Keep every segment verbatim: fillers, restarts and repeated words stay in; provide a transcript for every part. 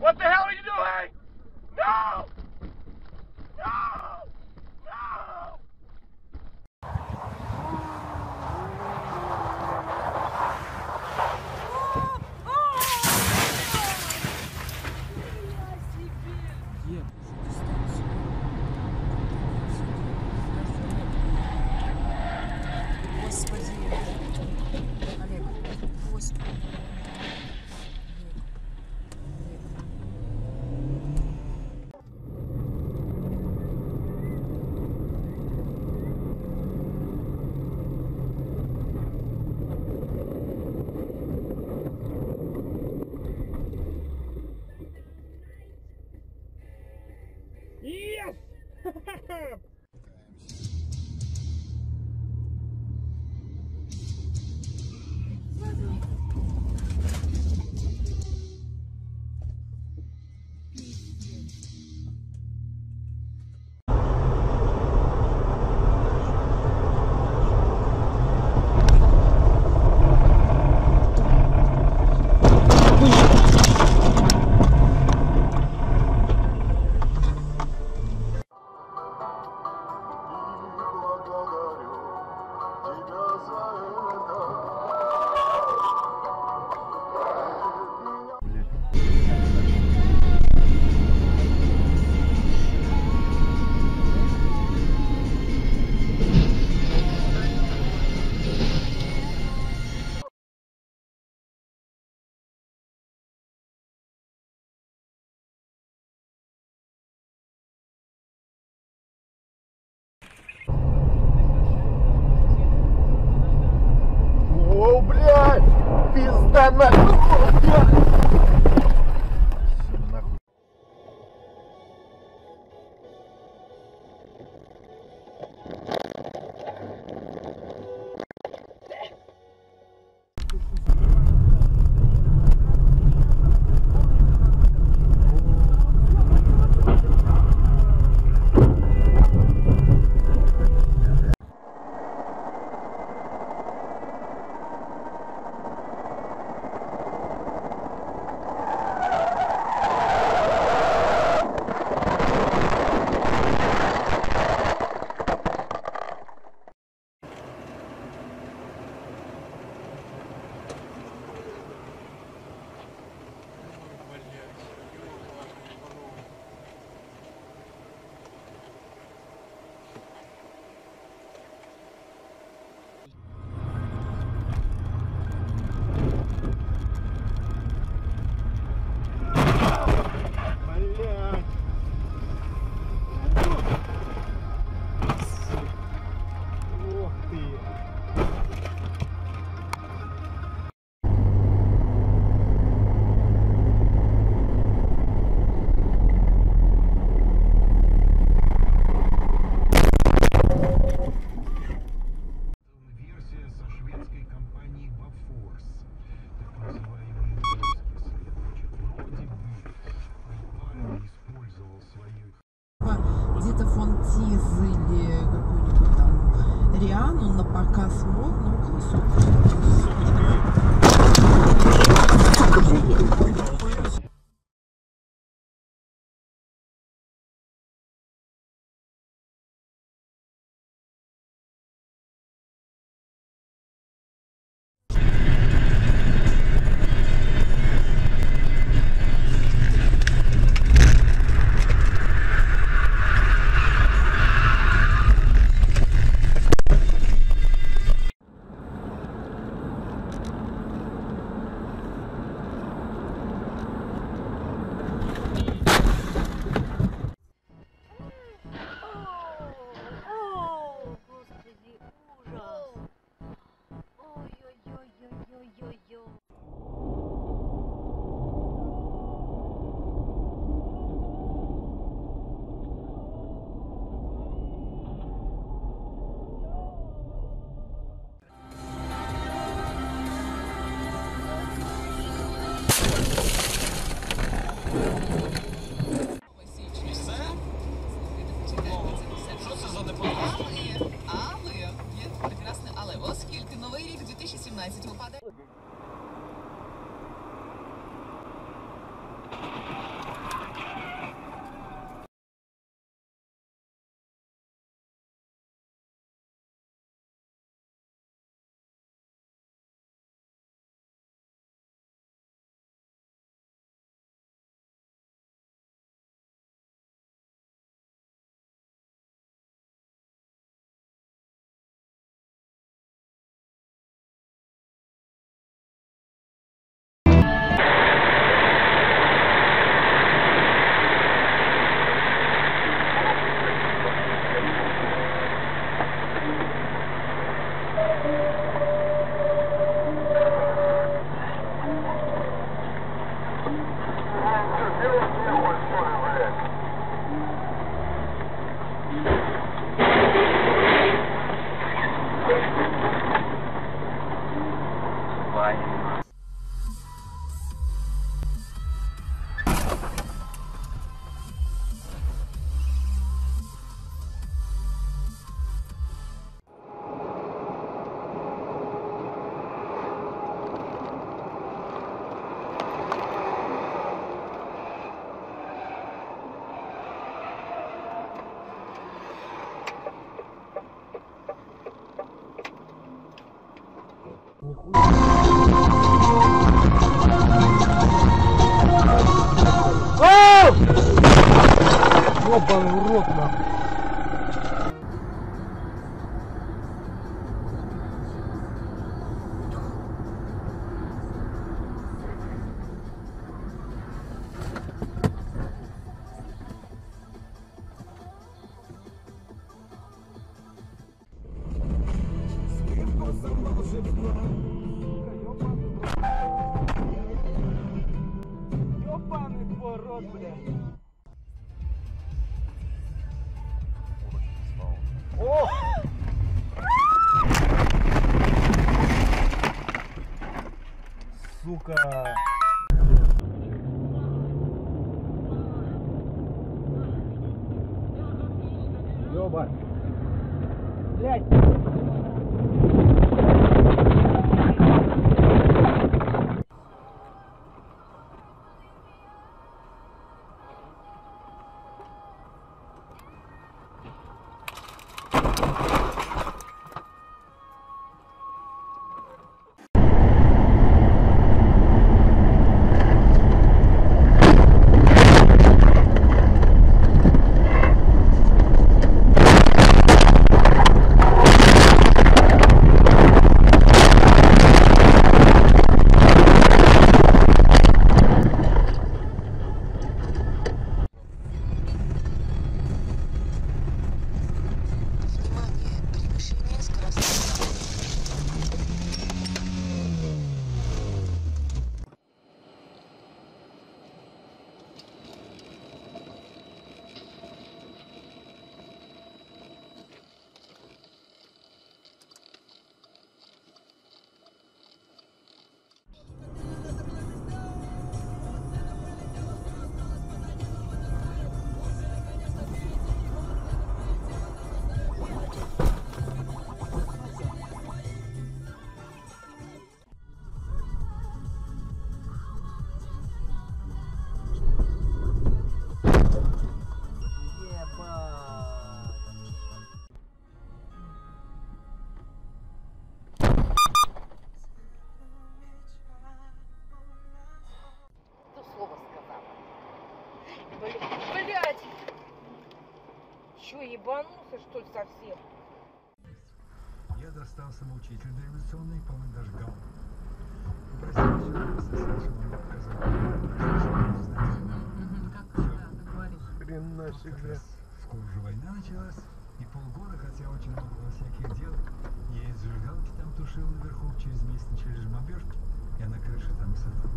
What the hell are you doing? No! No! Пизда нахуй! Ёбаный урод, нахуй. Сука! Ёба! Блядь! Блять! Чё, ебанулся, что ли, совсем? Я достал самоучитель революционный, по-моему, даже гал. Попросил человека со Сашем, он отказал. Хрен нафиг. В Курже война началась, и полгода, хотя очень много было всяких дел, я и зажигалки там тушил наверху, через месяц через мобёжки, я на крыше там садил.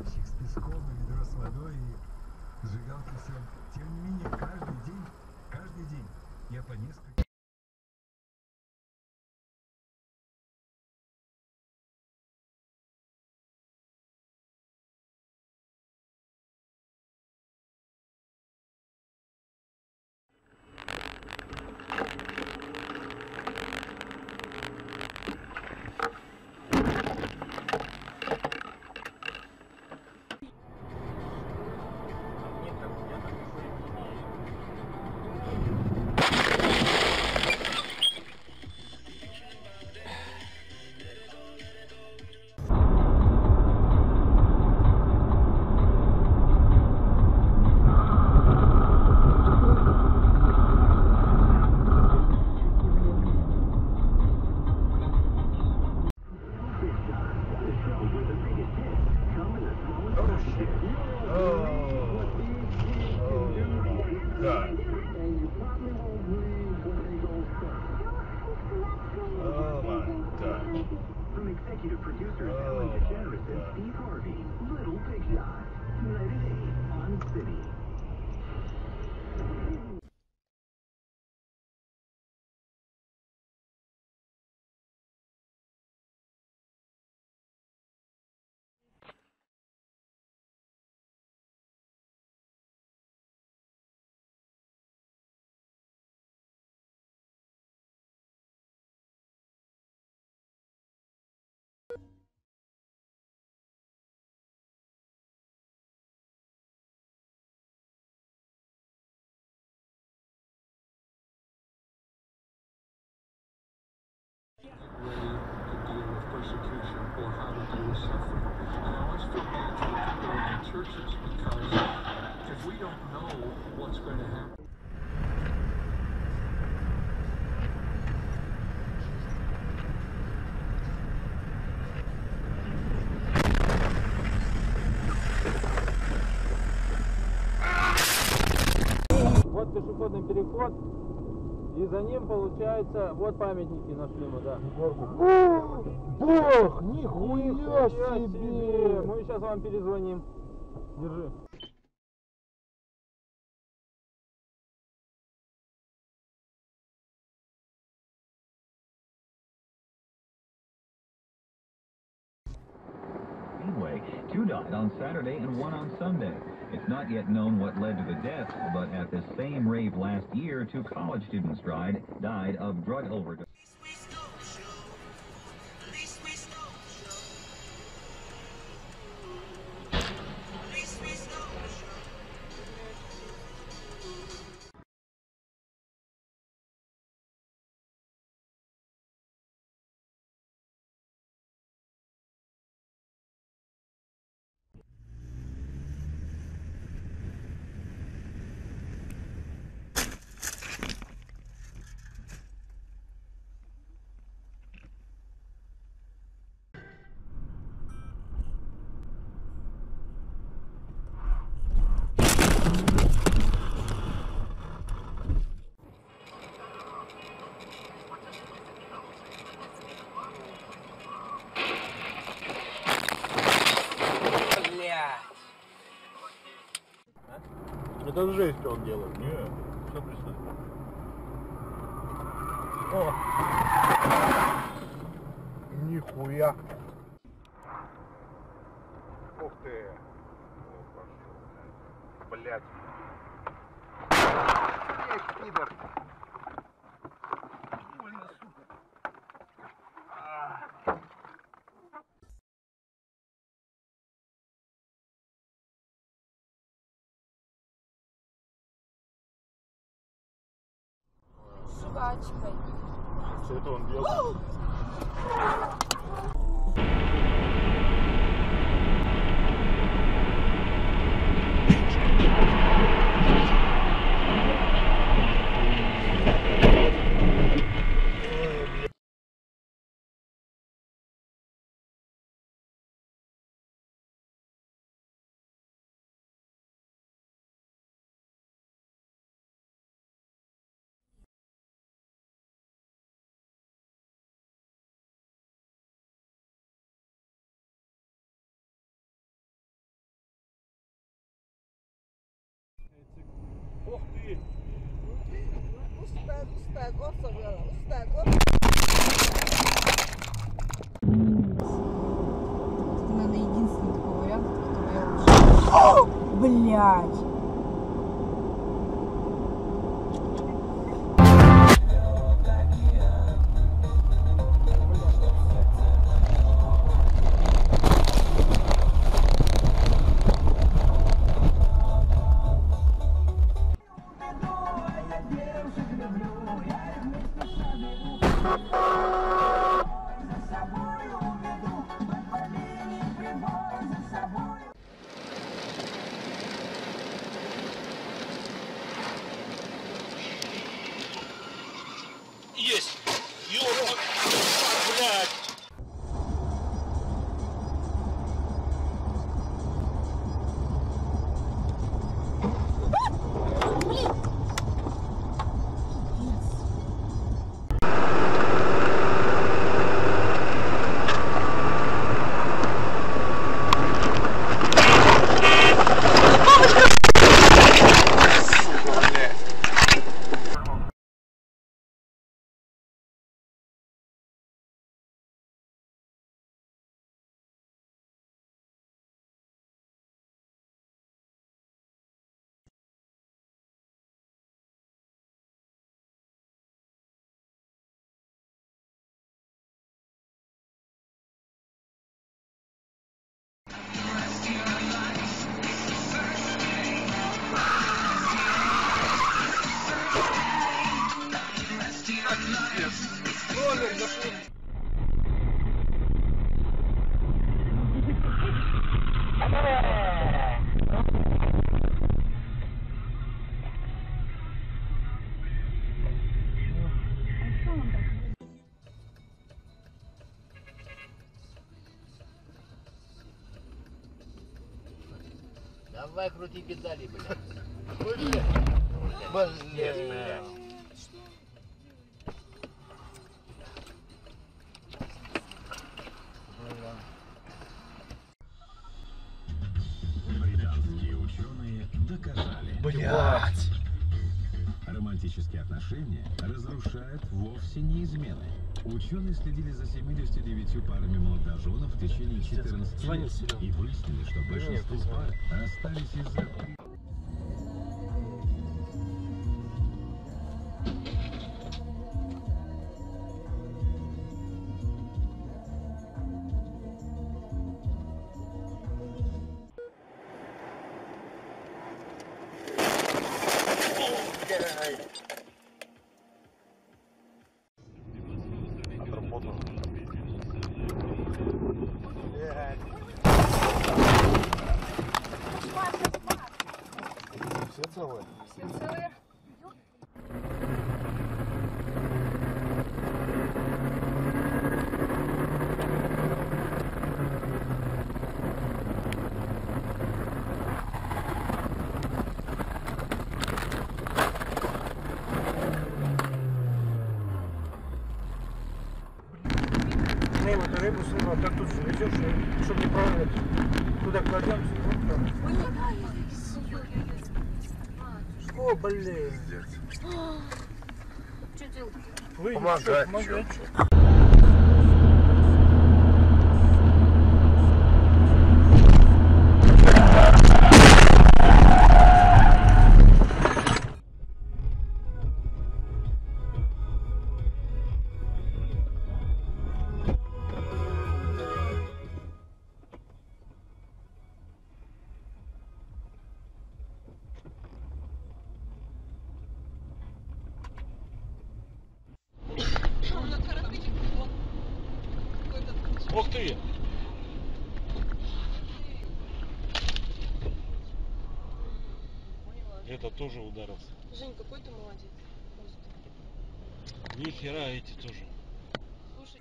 Ящик с песком, ведро с водой и сжигалки все. Тем не менее, каждый день, каждый день я по несколько... Executive producer Ellen DeGeneres and Steve Harvey, Little Big Shot, tonight at eight on City. Churches, because if we don't know вот пешеходный переход, и за ним получается, вот памятники нашли мы, да. Бог, нихуя себе! Мы сейчас вам перезвоним. Держи. Two died on Saturday and one on Sunday. It's not yet known what led to the deaths, but at the same rave last year, two college students died, died of drug overdose. Это жесть, что он делает. Нет, все пришло. О! Нихуя! Ух ты! О, блядь! Эх, пидор! Что это он делал? Ох ты! Ustad, ustad, ossa bela, ustad, ossa! Надо единственный такой вариант, который я лучше... О, блядь! Давай крути педали, блядь. But yes, ma'am. Британские ученые доказали. Блять! Романтические отношения разрушают вовсе не измены. Ученые следили за семьюдесятью девятью парами молодоженов в течение четырнадцати лет и выяснили, что большинство пар остались из-за... Рыбу сырую, так тут же везешь, чтобы не провалить. Куда кладем? О, блин. Что делать? Помогать. Ух ты! Это тоже ударился. Жень, какой ты молодец. Ни хера, эти тоже. Слушай.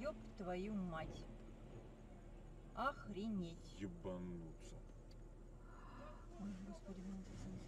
Ёб твою мать. Охренеть. Ебануться. Ой, господи, мне интересно.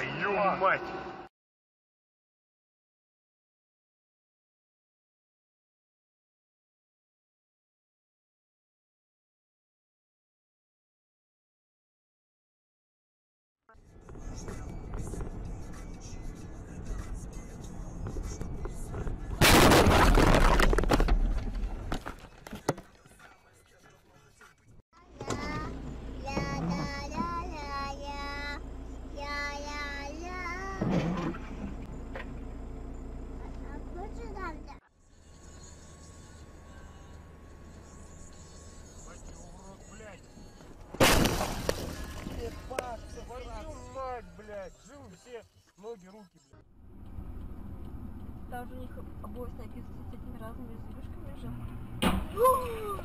Твою мать! Ноги, руки, блядь. Даже у них обои снайписаны с этими разными зверюшками же.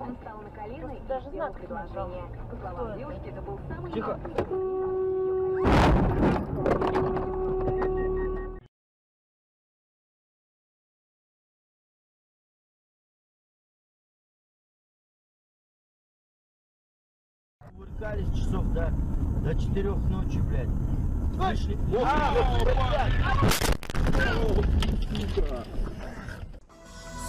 Он стал на колено и сделал предложение. По словам девушки, это был самый... Тихо! Увлекались часов до, до четырех ночи, блядь. Вышли...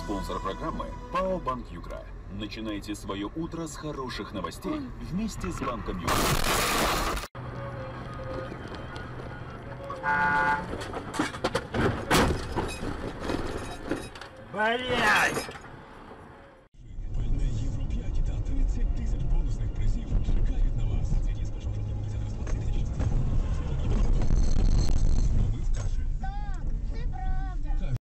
Спонсор программы PaoBankUgra. Начинайте свое утро с хороших новостей вместе с BancomUgra. Блять!